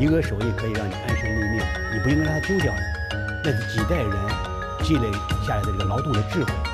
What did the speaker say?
一个手艺可以让你安身立命，你不应该让它丢掉了，那是几代人积累下来的这个劳动的智慧。